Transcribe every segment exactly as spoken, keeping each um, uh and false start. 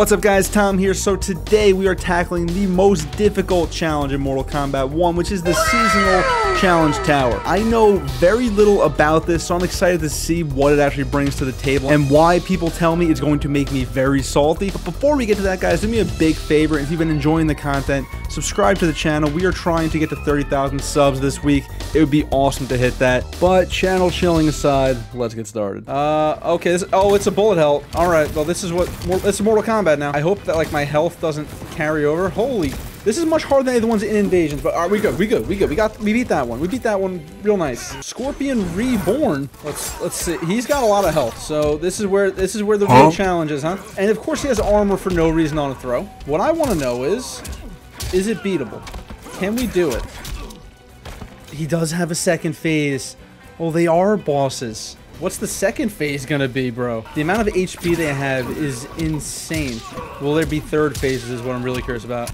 What's up guys, Tom here. So today we are tackling the most difficult challenge in Mortal Kombat one, which is the seasonal challenge tower. I know very little about this, so I'm excited to see what it actually brings to the table and why people tell me it's going to make me very salty. But before we get to that guys, do me a big favor. If you've been enjoying the content, subscribe to the channel. We are trying to get to thirty thousand subs this week. It would be awesome to hit that. But channel chilling aside, let's get started. Uh, okay. This, oh, it's a bullet hell. All right. Well, this is what it's Mortal Kombat now. I hope that like my health doesn't carry over. Holy, this is much harder than any of the ones in Invasions, but all right, we good, we good, we good. We got, we beat that one. We beat that one real nice. Scorpion Reborn. Let's let's see. He's got a lot of health, so this is where this is where the huh? real challenge is, huh? And of course, he has armor for no reason on a throw. What I want to know is, is it beatable? Can we do it? He does have a second phase. Well, they are bosses. What's the second phase gonna be, bro? The amount of H P they have is insane. Will there be third phases is what I'm really curious about.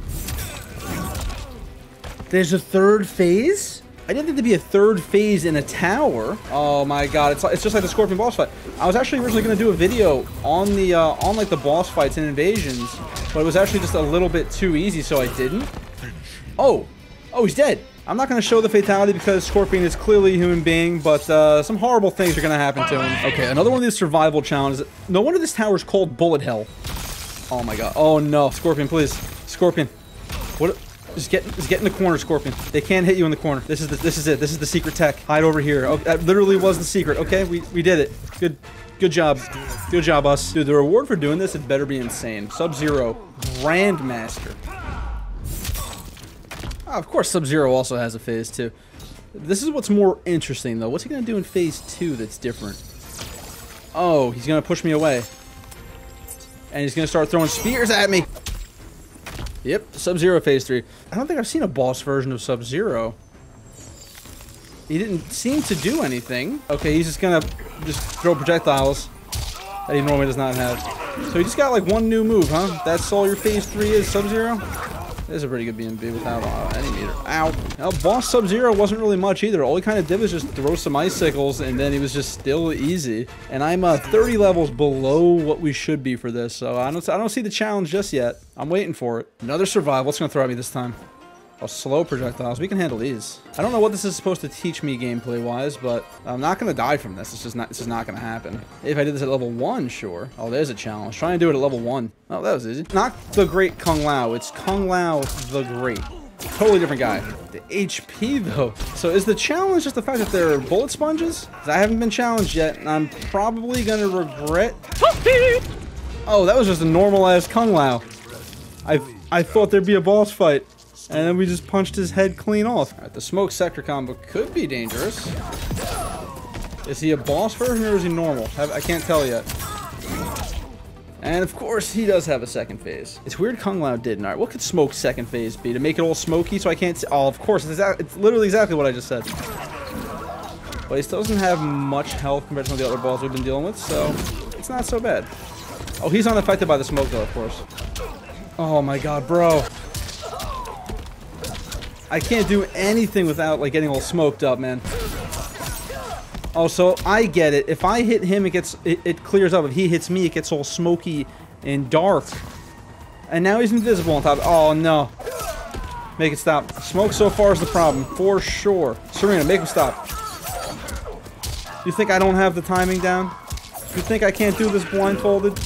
There's a third phase? I didn't think there'd be a third phase in a tower. Oh my god, it's, it's just like the Scorpion boss fight. I was actually originally gonna do a video on the, uh, on like the boss fights in Invasions, but it was actually just a little bit too easy, so I didn't. Oh, oh, he's dead. I'm not going to show the fatality because Scorpion is clearly a human being, but uh, some horrible things are going to happen to him. Okay, another one of these survival challenges. No wonder this tower is called Bullet Hell. Oh my god. Oh no, Scorpion, please. Scorpion. What? Just get, just get in the corner, Scorpion. They can't hit you in the corner. This is the, this is it. This is the secret tech. Hide over here. Okay, that literally was the secret. Okay, we, we did it. Good. Good job. Good job, us. Dude, the reward for doing this had better be insane. Sub-Zero. Grandmaster. Oh, of course, Sub-Zero also has a phase two. This is what's more interesting, though. What's he going to do in phase two that's different? Oh, he's going to push me away. And he's going to start throwing spears at me. Yep, Sub-Zero phase three. I don't think I've seen a boss version of Sub-Zero. He didn't seem to do anything. Okay, he's just going to just throw projectiles that he normally does not have. So he just got, like, one new move, huh? That's all your phase three is, Sub-Zero? There's a pretty good B M B without uh, any meter. Ow. Now, boss Sub-Zero wasn't really much either. All he kind of did was just throw some icicles, and then he was just still easy. And I'm uh, thirty levels below what we should be for this, so I don't I don't see the challenge just yet. I'm waiting for it. Another survival. What's going to throw at me this time? Oh, slow projectiles. We can handle these. I don't know what this is supposed to teach me gameplay-wise, but I'm not going to die from this. It's just not, this is not going to happen. If I did this at level one, sure. Oh, there's a challenge. Try and do it at level one. Oh, that was easy. Not the great Kung Lao. It's Kung Lao the Great. Totally different guy. The H P, though. So is the challenge just the fact that they're bullet sponges? Because I haven't been challenged yet, and I'm probably going to regret... Oh, that was just a normalized Kung Lao. I, I thought there'd be a boss fight. And then we just punched his head clean off. All right, the smoke sector combo could be dangerous. Is he a boss version or is he normal? I can't tell yet. And of course, he does have a second phase. It's weird Kung Lao didn't. All right, what could Smoke's second phase be? To make it all smoky so I can't see? Oh, of course. It's, it's literally exactly what I just said. But he still doesn't have much health compared to some of the other balls we've been dealing with, so it's not so bad. Oh, he's unaffected by the smoke, though, of course. Oh, my God, bro. I can't do anything without, like, getting all smoked up, man. Oh, so I get it. If I hit him, it gets, it, it clears up. If he hits me, it gets all smoky and dark. And now he's invisible on top. Oh, no. Make it stop. Smoke so far is the problem, for sure. Sareena, make him stop. You think I don't have the timing down? You think I can't do this blindfolded?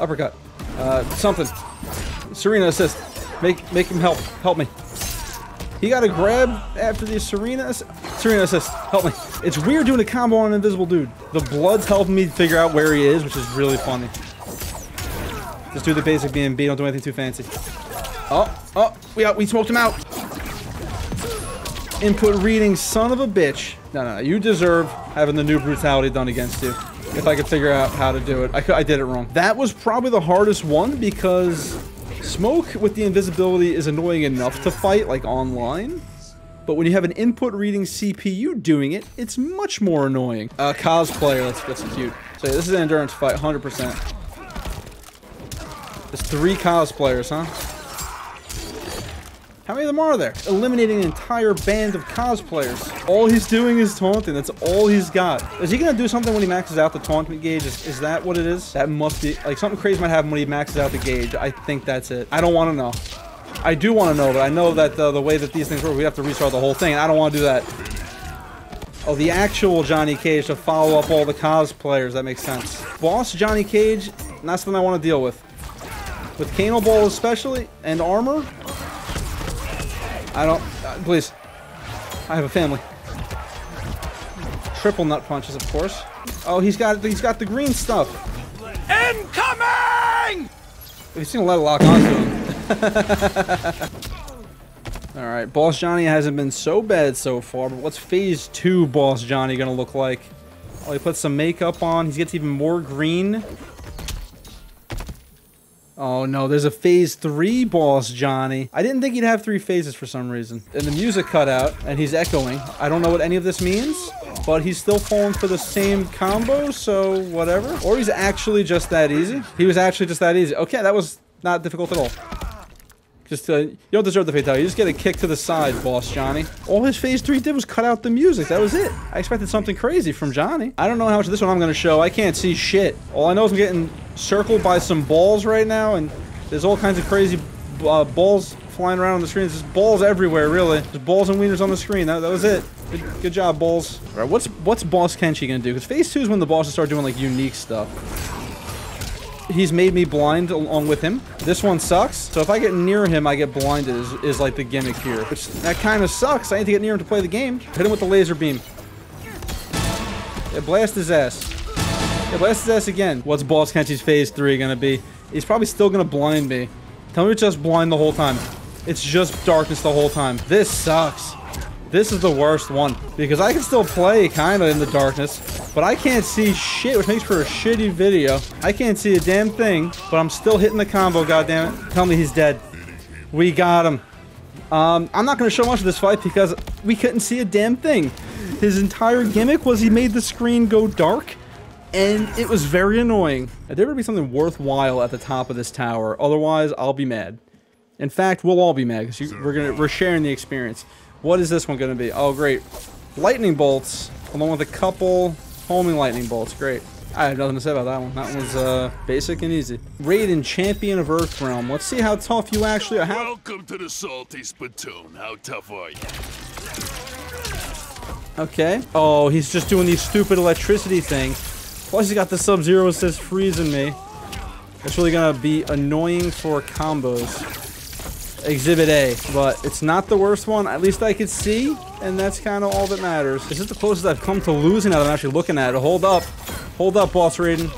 Uppercut. Uh, something. Sareena, assist. Make, make him help. Help me. He got a grab after the Sareena. Sareena assist. Help me. It's weird doing a combo on an invisible dude. The blood's helping me figure out where he is, which is really funny. Just do the basic B M B. Don't do anything too fancy. Oh, oh, we got, we smoked him out. Input reading, son of a bitch. No, no, no. You deserve having the new brutality done against you. If I could figure out how to do it. I, could, I did it wrong. That was probably the hardest one because... Smoke with the invisibility is annoying enough to fight, like, online. But when you have an input reading C P U doing it, it's much more annoying. Uh, cosplayer, let's get some cute. So yeah, this is an endurance fight, one hundred percent. There's three cosplayers, huh? How many of them are there? Eliminating an entire band of cosplayers. All he's doing is taunting. That's all he's got. Is he gonna do something when he maxes out the taunt gauge? Is, is that what it is? That must be, like, something crazy might happen when he maxes out the gauge. I think that's it. I don't want to know. I do want to know, but I know that uh, the way that these things work, we have to restart the whole thing. I don't want to do that. Oh, the actual Johnny Cage to follow up all the cosplayers. That makes sense. Boss Johnny Cage, not something I want to deal with. With Kano Ball especially, and armor? I don't... Uh, please. I have a family. Triple nut punches, of course. Oh, he's got he's got the green stuff. Incoming! He's seen a lot of lock onto him. Alright, Boss Johnny hasn't been so bad so far, but what's Phase two Boss Johnny gonna look like? Oh, he puts some makeup on, he gets even more green. Oh no, there's a Phase three Boss Johnny. I didn't think he'd have three phases for some reason. And the music cut out, and he's echoing. I don't know what any of this means, but he's still falling for the same combo, so whatever. Or he's actually just that easy. He was actually just that easy. Okay, that was not difficult at all. Just, uh, you don't deserve the fatality. You just get a kick to the side, Boss Johnny. All his Phase three did was cut out the music. That was it. I expected something crazy from Johnny. I don't know how much of this one I'm going to show. I can't see shit. All I know is I'm getting circled by some balls right now, and there's all kinds of crazy uh, balls flying around on the screen. There's just balls everywhere, really. There's balls and wieners on the screen. That, that was it. Good, good job, balls. All right, what's, what's Boss Kenshi going to do? Because Phase two is when the bosses start doing, like, unique stuff. He's made me blind along with him. This one sucks. So if I get near him, I get blinded is, is like the gimmick here. Which that kind of sucks. I need to get near him to play the game. Hit him with the laser beam. Yeah, blast his ass. Yeah, blast his ass again. What's Boss Kenshi's Phase three going to be? He's probably still going to blind me. Tell me it's just blind the whole time. It's just darkness the whole time. This sucks. This is the worst one. Because I can still play kind of in the darkness. But I can't see shit, which makes for a shitty video. I can't see a damn thing, but I'm still hitting the combo, goddammit. Tell me he's dead. We got him. Um, I'm not going to show much of this fight because we couldn't see a damn thing. His entire gimmick was he made the screen go dark, and it was very annoying. There better be something worthwhile at the top of this tower, otherwise I'll be mad. In fact, we'll all be mad because we're gonna we're sharing the experience. What is this one going to be? Oh, great. Lightning bolts, along with a couple... homing lightning bolts, great. I have nothing to say about that one. That one's uh, basic and easy. Raiden, champion of Earthrealm. Let's see how tough you actually are. How Welcome to the salty spittoon. How tough are you? Okay. Oh, he's just doing these stupid electricity things. Plus, he's got the Sub-Zero that says freezing me. That's really gonna be annoying for combos. Exhibit A, but it's not the worst one. At least I could see. And that's kind of all that matters. This is the closest I've come to losing now that I'm actually looking at it. Hold up. Hold up, Boss Raiden.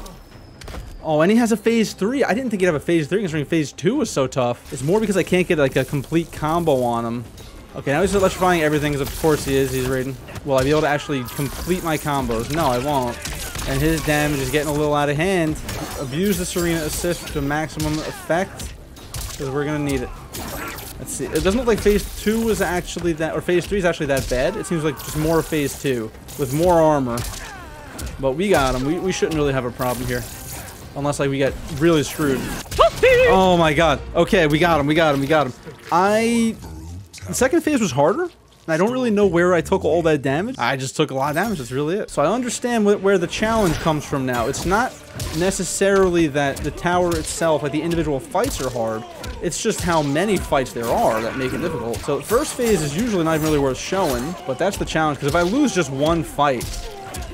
Oh, and he has a Phase three. I didn't think he'd have a Phase three considering Phase two was so tough. It's more because I can't get, like, a complete combo on him. Okay, now he's electrifying everything, because of course he is. He's Raiden. Will I be able to actually complete my combos? No, I won't. And his damage is getting a little out of hand. Abuse the Sareena assist to maximum effect, because we're going to need it. Let's see. It doesn't look like Phase two was actually that, or Phase three is actually that bad. It seems like just more Phase two with more armor. But we got him. We, we shouldn't really have a problem here. Unless, like, we get really screwed. Oh my god. Okay, we got him. We got him. We got him. I... The second phase was harder. I don't really know where I took all that damage. I just took a lot of damage. That's really it. So I understand wh where the challenge comes from now. It's not necessarily that the tower itself, like the individual fights, are hard. It's just how many fights there are that make it difficult. So first phase is usually not even really worth showing, but that's the challenge. Because if I lose just one fight,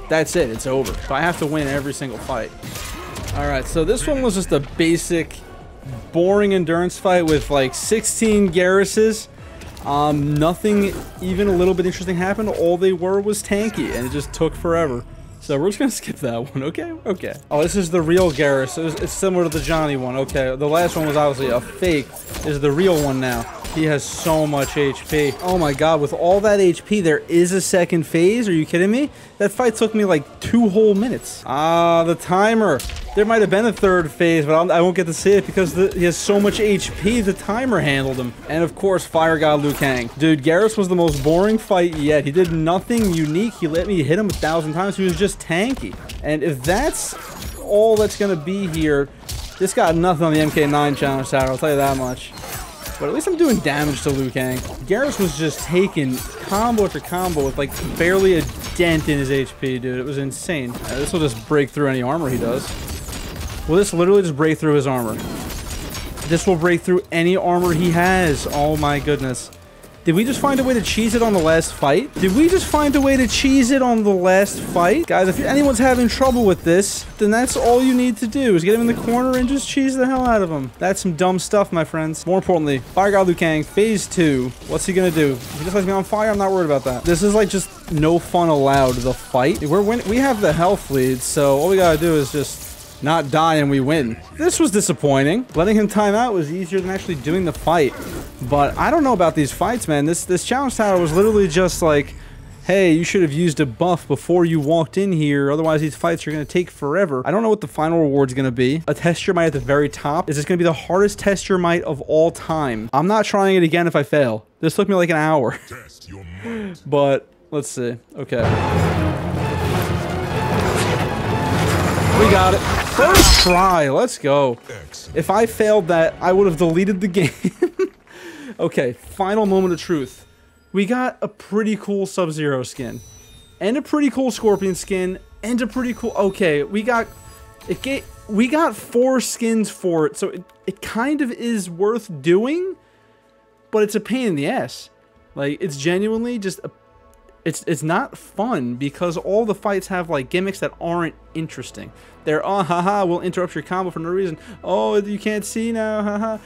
that's it. It's over. So I have to win every single fight. All right. So this one was just a basic, boring endurance fight with like sixteen Garruses. Um, nothing even a little bit interesting happened. All they were was tanky, and it just took forever. So we're just gonna skip that one, okay? Okay. Oh, this is the real Garrus. It was, it's similar to the Johnny one, okay. The last one was obviously a fake. This is the real one now. He has so much H P. Oh my god, with all that H P, there is a second phase? Are you kidding me? That fight took me like two whole minutes. Ah, the timer. There might have been a third phase, but I'll, I won't get to see it because the, he has so much H P, the timer handled him. And of course, Fire God Liu Kang. Dude, Garrus was the most boring fight yet. He did nothing unique. He let me hit him a thousand times. He was just tanky. And if that's all that's going to be here, this got nothing on the M K nine challenge tower, I'll tell you that much. But at least I'm doing damage to Liu Kang. Garrus was just taking combo after combo with like barely a dent in his H P, dude. It was insane. Uh, this will just break through any armor he does. Will this literally just break through his armor? This will break through any armor he has. Oh my goodness. Did we just find a way to cheese it on the last fight? Did we just find a way to cheese it on the last fight? Guys, if anyone's having trouble with this, then that's all you need to do is get him in the corner and just cheese the hell out of him. That's some dumb stuff, my friends. More importantly, Fire God Liu Kang, phase two. What's he gonna do? If he just lets me on fire, I'm not worried about that. This is like just no fun allowed, the fight. We're win- we have the health lead, so all we gotta do is just not die and we win. This was disappointing. Letting him time out was easier than actually doing the fight. But I don't know about these fights, man. This this challenge tower was literally just like, hey, you should have used a buff before you walked in here. Otherwise, these fights are going to take forever. I don't know what the final reward's going to be. A tester mite at the very top. Is this going to be the hardest tester mite of all time? I'm not trying it again if I fail. This took me like an hour. Test your might. But let's see. Okay. We got it. First try, let's go. Excellent. If I failed that, I would have deleted the game. Okay, final moment of truth. We got a pretty cool Sub-Zero skin, and a pretty cool Scorpion skin, and a pretty cool... Okay, we got... It get, we got four skins for it, so it, it kind of is worth doing, but it's a pain in the ass. Like, it's genuinely just... A, It's, it's not fun because all the fights have like gimmicks that aren't interesting. They're, oh, haha, we'll interrupt your combo for no reason. Oh, you can't see now, haha.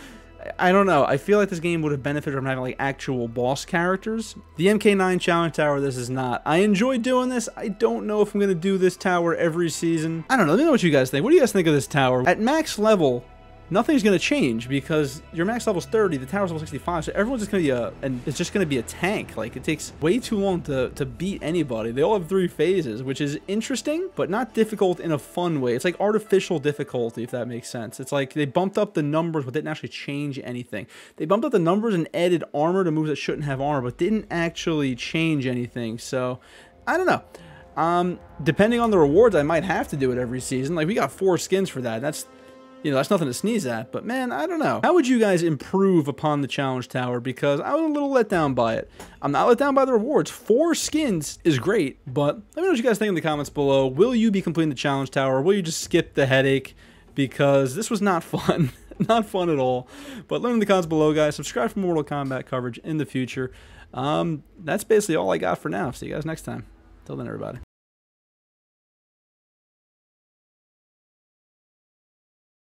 I don't know. I feel like this game would have benefited from having like actual boss characters. The M K nine challenge tower, this is not. I enjoy doing this. I don't know if I'm going to do this tower every season. I don't know. Let me know what you guys think. What do you guys think of this tower? At max level, nothing's going to change because your max level's thirty, the tower's level sixty-five, so everyone's just going to be a, and it's just going to be a tank. Like, it takes way too long to, to beat anybody. They all have three phases, which is interesting, but not difficult in a fun way. It's like artificial difficulty, if that makes sense. It's like they bumped up the numbers, but didn't actually change anything. They bumped up the numbers and added armor to moves that shouldn't have armor, but didn't actually change anything. So, I don't know. Um, depending on the rewards, I might have to do it every season. Like, we got four skins for that. That's You know, that's nothing to sneeze at, but man, I don't know. How would you guys improve upon the challenge tower? Because I was a little let down by it. I'm not let down by the rewards. Four skins is great, but let me know what you guys think in the comments below. Will you be completing the challenge tower? Will you just skip the headache? Because this was not fun. Not fun at all. But let me know in the comments below, guys. Subscribe for Mortal Kombat coverage in the future. Um, that's basically all I got for now. See you guys next time. Till then, everybody.